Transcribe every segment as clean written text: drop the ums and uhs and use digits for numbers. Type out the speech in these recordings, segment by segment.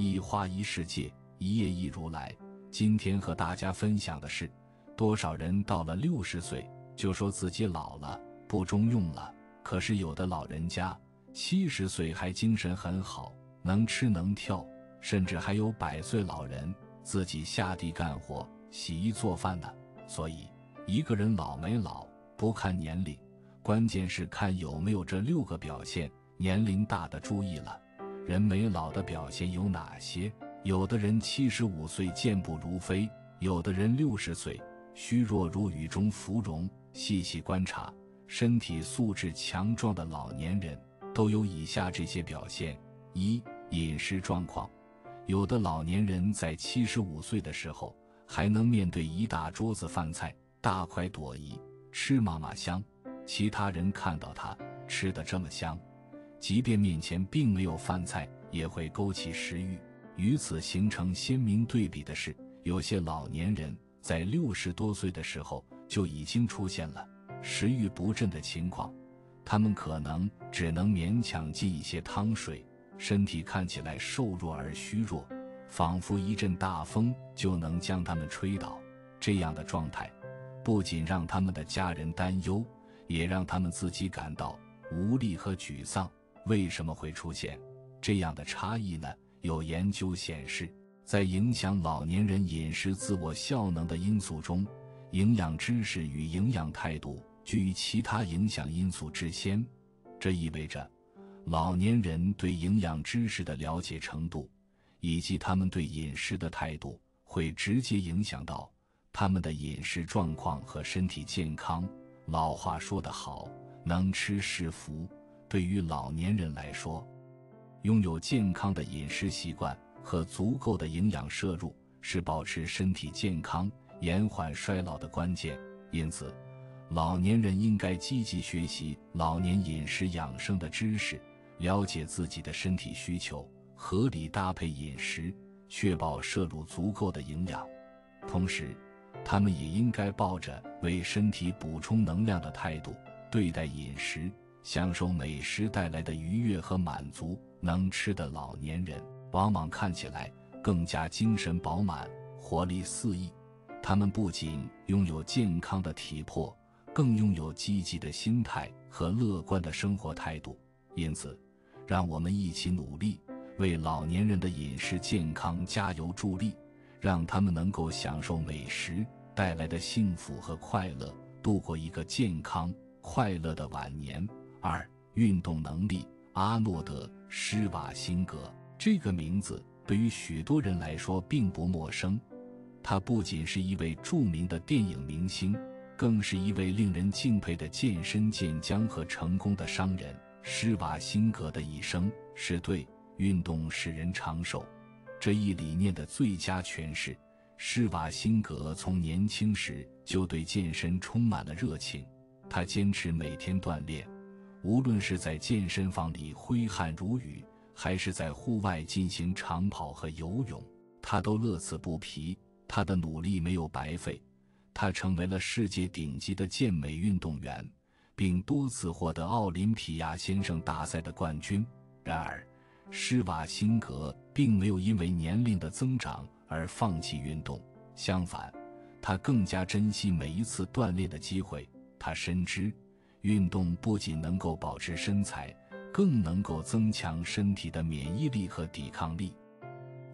一花一世界，一叶一如来。今天和大家分享的是，多少人到了60岁就说自己老了，不中用了。可是有的老人家70岁还精神很好，能吃能跳，甚至还有100岁老人自己下地干活、洗衣做饭呢。所以，一个人老没老不看年龄，关键是看有没有这6个表现。年龄大的注意了，人没老的表现有哪些？有的人75岁健步如飞，有的人60岁虚弱如雨中芙蓉。细细观察，身体素质强壮的老年人都有以下这些表现：1、饮食状况。有的老年人在75岁的时候，还能面对一大桌子饭菜，大快朵颐，吃嘛嘛香。其他人看到他吃得这么香，即便面前并没有饭菜，也会勾起食欲。与此形成鲜明对比的是，有些老年人在60多岁的时候就已经出现了食欲不振的情况，他们可能只能勉强进一些汤水，身体看起来瘦弱而虚弱，仿佛一阵大风就能将他们吹倒。这样的状态不仅让他们的家人担忧，也让他们自己感到无力和沮丧。为什么会出现这样的差异呢？有研究显示，在影响老年人饮食自我效能的因素中，营养知识与营养态度居于其他影响因素之先。这意味着老年人对营养知识的了解程度以及他们对饮食的态度，会直接影响到他们的饮食状况和身体健康。老话说得好，能吃是福。对于老年人来说，拥有健康的饮食习惯和足够的营养摄入是保持身体健康、延缓衰老的关键。因此，老年人应该积极学习老年饮食养生的知识，了解自己的身体需求，合理搭配饮食，确保摄入足够的营养。同时，他们也应该抱着为身体补充能量的态度对待饮食，享受美食带来的愉悦和满足。能吃的老年人往往看起来更加精神饱满、活力四溢。他们不仅拥有健康的体魄，更拥有积极的心态和乐观的生活态度。因此，让我们一起努力，为老年人的饮食健康加油助力，让他们能够享受美食带来的幸福和快乐，度过一个健康快乐的晚年。2、运动能力。阿诺德·施瓦辛格这个名字对于许多人来说并不陌生，他不仅是一位著名的电影明星，更是一位令人敬佩的健身健将和成功的商人。施瓦辛格的一生是对运动使人长寿这一理念的最佳诠释。施瓦辛格从年轻时就对健身充满了热情，他坚持每天锻炼，无论是在健身房里挥汗如雨，还是在户外进行长跑和游泳，他都乐此不疲。他的努力没有白费，他成为了世界顶级的健美运动员，并多次获得奥林匹亚先生大赛的冠军。然而，施瓦辛格并没有因为年龄的增长而放弃运动，相反，他更加珍惜每一次锻炼的机会。他深知运动不仅能够保持身材，更能够增强身体的免疫力和抵抗力，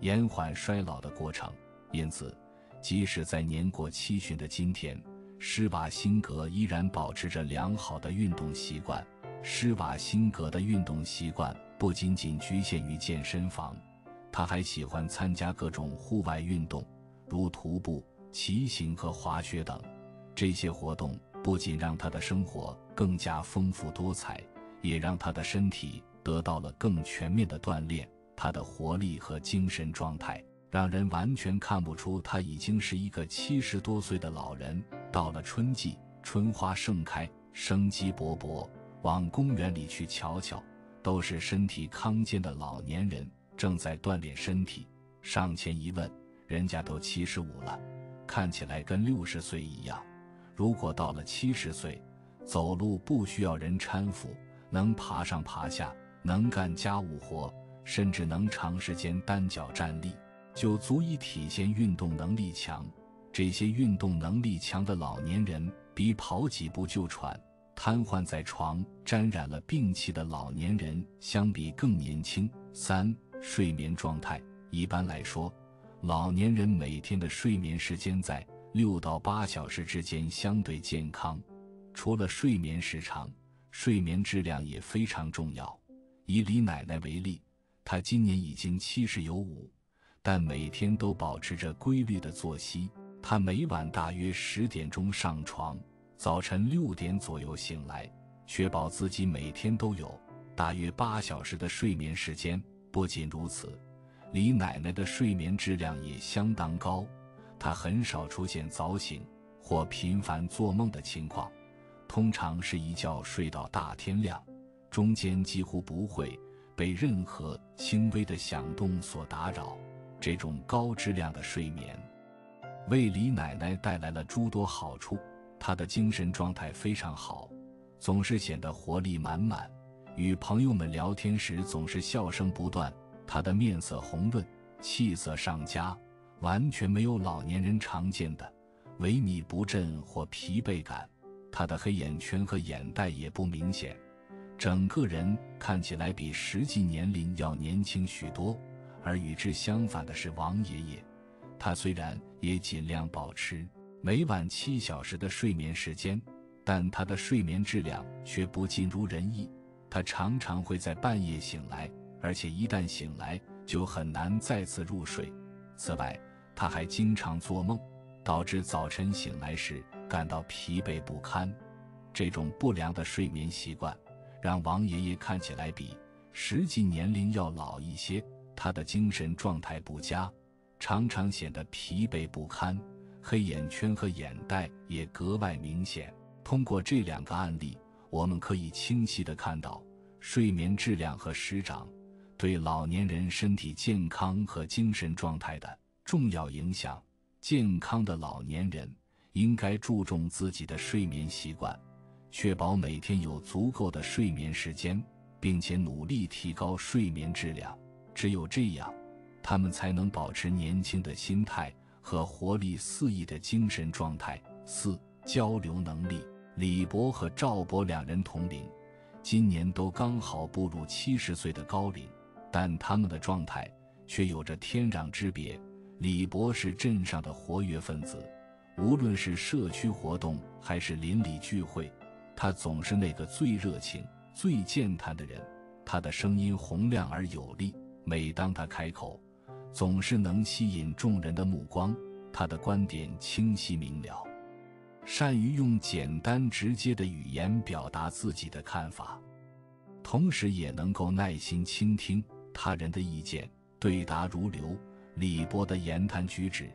延缓衰老的过程。因此，即使在年过70的今天，施瓦辛格依然保持着良好的运动习惯。施瓦辛格的运动习惯不仅仅局限于健身房，他还喜欢参加各种户外运动，如徒步、骑行和滑雪等。这些活动不仅让他的生活更加丰富多彩，也让他的身体得到了更全面的锻炼。他的活力和精神状态让人完全看不出他已经是一个70多岁的老人。到了春季，春花盛开，生机勃勃，往公园里去瞧瞧，都是身体康健的老年人正在锻炼身体。上前一问，人家都75了，看起来跟60岁一样。如果到了70岁，走路不需要人搀扶，能爬上爬下，能干家务活，甚至能长时间单脚站立，就足以体现运动能力强。这些运动能力强的老年人，比跑几步就喘、瘫痪在床、沾染了病气的老年人相比更年轻。三、睡眠状态。一般来说，老年人每天的睡眠时间在6到8小时之间，相对健康。除了睡眠时长，睡眠质量也非常重要。以李奶奶为例，她今年已经70有5，但每天都保持着规律的作息。她每晚大约10点钟上床，早晨6点左右醒来，确保自己每天都有大约8小时的睡眠时间。不仅如此，李奶奶的睡眠质量也相当高，她很少出现早醒或频繁做梦的情况，通常是一觉睡到大天亮，中间几乎不会被任何轻微的响动所打扰。这种高质量的睡眠为李奶奶带来了诸多好处。她的精神状态非常好，总是显得活力满满，与朋友们聊天时总是笑声不断。他的面色红润，气色上佳，完全没有老年人常见的萎靡不振或疲惫感。他的黑眼圈和眼袋也不明显，整个人看起来比实际年龄要年轻许多。而与之相反的是王爷爷，他虽然也尽量保持每晚7小时的睡眠时间，但他的睡眠质量却不尽如人意。他常常会在半夜醒来，而且一旦醒来就很难再次入睡。此外，他还经常做梦，导致早晨醒来时感到疲惫不堪。这种不良的睡眠习惯让王爷爷看起来比实际年龄要老一些。他的精神状态不佳，常常显得疲惫不堪，黑眼圈和眼袋也格外明显。通过这两个案例，我们可以清晰地看到睡眠质量和时长对老年人身体健康和精神状态的重要影响。健康的老年人应该注重自己的睡眠习惯，确保每天有足够的睡眠时间，并且努力提高睡眠质量。只有这样，他们才能保持年轻的心态和活力四溢的精神状态。四、交流能力。李博和赵博两人同龄，今年都刚好步入70岁的高龄，但他们的状态却有着天壤之别。李博是镇上的活跃分子，无论是社区活动还是邻里聚会，他总是那个最热情、最健谈的人。他的声音洪亮而有力，每当他开口，总是能吸引众人的目光。他的观点清晰明了，善于用简单直接的语言表达自己的看法，同时也能够耐心倾听他人的意见，对答如流。李博的言谈举止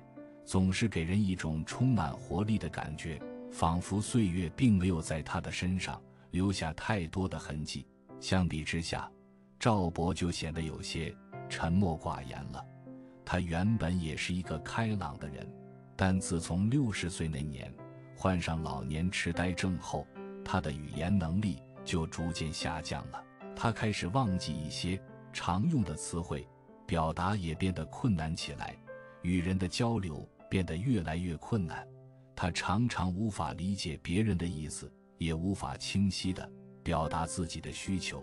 总是给人一种充满活力的感觉，仿佛岁月并没有在他的身上留下太多的痕迹。相比之下，赵博就显得有些沉默寡言了。他原本也是一个开朗的人，但自从60岁那年患上老年痴呆症后，他的语言能力就逐渐下降了。他开始忘记一些常用的词汇，表达也变得困难起来，与人的交流变得越来越困难。他常常无法理解别人的意思，也无法清晰地表达自己的需求，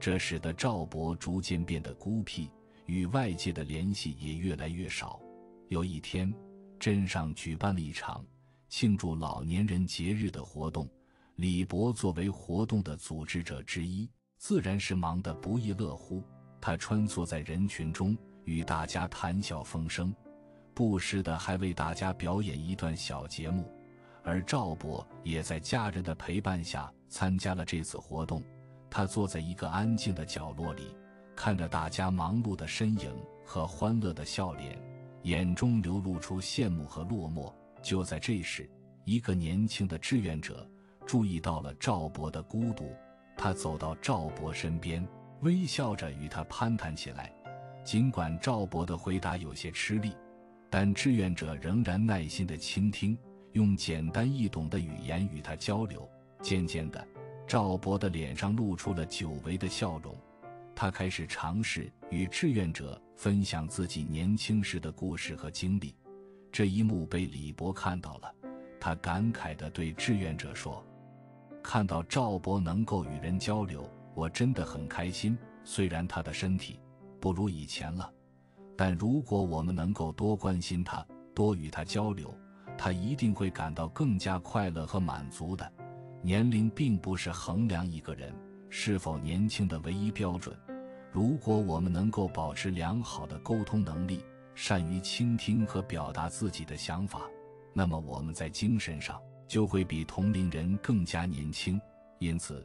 这使得赵博逐渐变得孤僻，与外界的联系也越来越少。有一天，镇上举办了一场庆祝老年人节日的活动，李博作为活动的组织者之一，自然是忙得不亦乐乎。他穿梭在人群中，与大家谈笑风生，不时的还为大家表演一段小节目。而赵博也在家人的陪伴下参加了这次活动。他坐在一个安静的角落里，看着大家忙碌的身影和欢乐的笑脸，眼中流露出羡慕和落寞。就在这时，一个年轻的志愿者注意到了赵博的孤独，他走到赵博身边，微笑着与他攀谈起来。尽管赵博的回答有些吃力，但志愿者仍然耐心地倾听，用简单易懂的语言与他交流。渐渐的，赵博的脸上露出了久违的笑容，他开始尝试与志愿者分享自己年轻时的故事和经历。这一幕被李博看到了，他感慨地对志愿者说：“看到赵博能够与人交流，我真的很开心。虽然他的身体不如以前了，但如果我们能够多关心他，多与他交流，他一定会感到更加快乐和满足的。年龄并不是衡量一个人是否年轻的唯一标准。如果我们能够保持良好的沟通能力，善于倾听和表达自己的想法，那么我们在精神上就会比同龄人更加年轻。因此，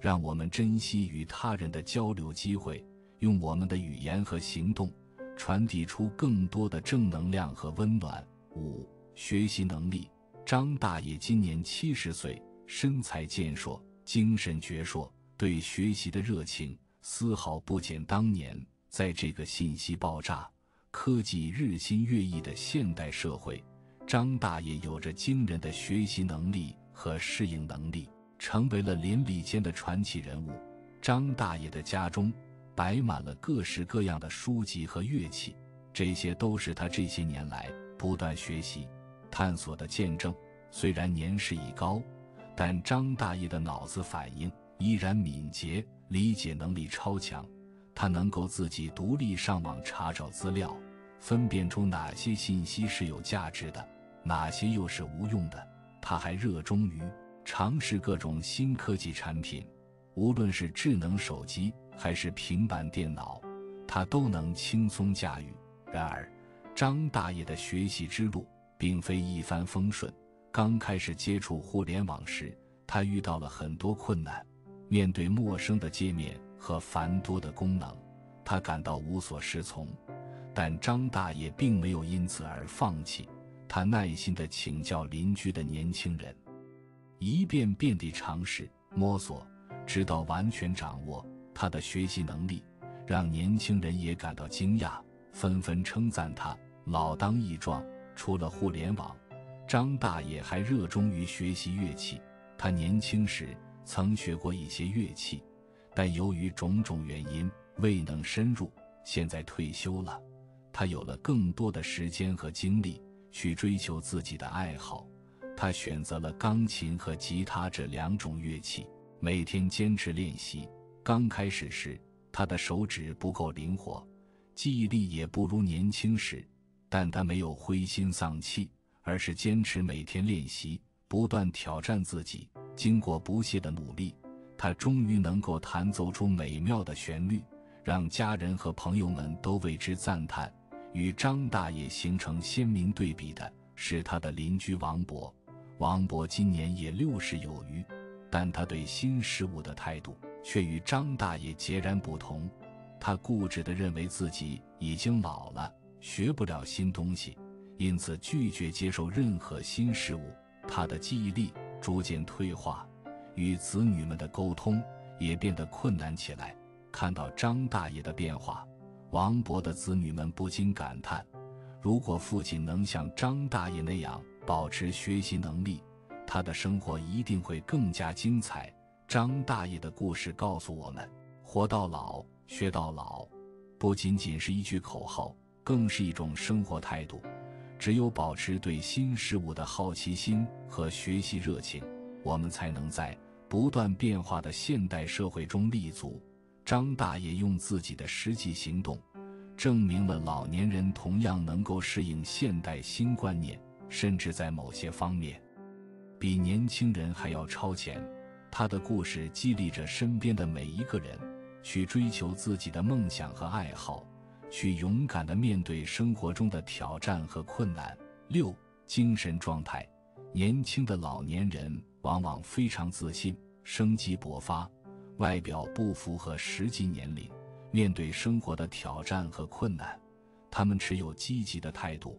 让我们珍惜与他人的交流机会，用我们的语言和行动传递出更多的正能量和温暖。”5、学习能力。张大爷今年70岁，身材健硕，精神矍铄，对学习的热情丝毫不减当年。在这个信息爆炸、科技日新月异的现代社会，张大爷有着惊人的学习能力和适应能力，成为了邻里间的传奇人物。张大爷的家中摆满了各式各样的书籍和乐器，这些都是他这些年来不断学习、探索的见证。虽然年事已高，但张大爷的脑子反应依然敏捷，理解能力超强。他能够自己独立上网查找资料，分辨出哪些信息是有价值的，哪些又是无用的。他还热衷于尝试各种新科技产品，无论是智能手机还是平板电脑，他都能轻松驾驭。然而，张大爷的学习之路并非一帆风顺。刚开始接触互联网时，他遇到了很多困难。面对陌生的界面和繁多的功能，他感到无所适从。但张大爷并没有因此而放弃，他耐心地请教邻居的年轻人，一遍遍地尝试摸索，直到完全掌握。他的学习能力让年轻人也感到惊讶，纷纷称赞他老当益壮。除了互联网，张大爷还热衷于学习乐器。他年轻时曾学过一些乐器，但由于种种原因未能深入。现在退休了，他有了更多的时间和精力去追求自己的爱好。他选择了钢琴和吉他这2种乐器，每天坚持练习。刚开始时，他的手指不够灵活，记忆力也不如年轻时，但他没有灰心丧气，而是坚持每天练习，不断挑战自己。经过不懈的努力，他终于能够弹奏出美妙的旋律，让家人和朋友们都为之赞叹。与张大爷形成鲜明对比的是他的邻居王博。王博今年也60有余，但他对新事物的态度却与张大爷截然不同。他固执地认为自己已经老了，学不了新东西，因此拒绝接受任何新事物。他的记忆力逐渐退化，与子女们的沟通也变得困难起来。看到张大爷的变化，王博的子女们不禁感叹，如果父亲能像张大爷那样保持学习能力，他的生活一定会更加精彩。张大爷的故事告诉我们，活到老，学到老，不仅仅是一句口号，更是一种生活态度。只有保持对新事物的好奇心和学习热情，我们才能在不断变化的现代社会中立足。张大爷用自己的实际行动，证明了老年人同样能够适应现代新观念，甚至在某些方面比年轻人还要超前。他的故事激励着身边的每一个人，去追求自己的梦想和爱好，去勇敢地面对生活中的挑战和困难。6、精神状态。年轻的老年人往往非常自信，生机勃发，外表不符合实际年龄。面对生活的挑战和困难，他们持有积极的态度。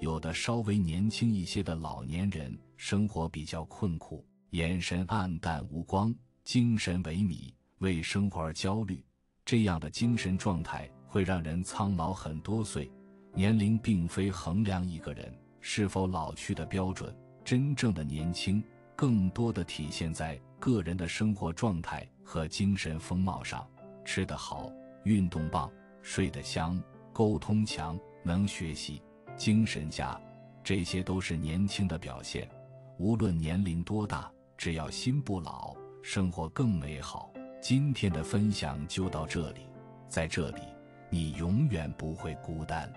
有的稍微年轻一些的老年人，生活比较困苦，眼神暗淡无光，精神萎靡，为生活而焦虑。这样的精神状态会让人苍老很多岁。年龄并非衡量一个人是否老去的标准，真正的年轻更多的体现在个人的生活状态和精神风貌上。吃得好，运动棒，睡得香，沟通强，能学习，精神佳，这些都是年轻的表现。无论年龄多大，只要心不老，生活更美好。今天的分享就到这里，在这里，你永远不会孤单。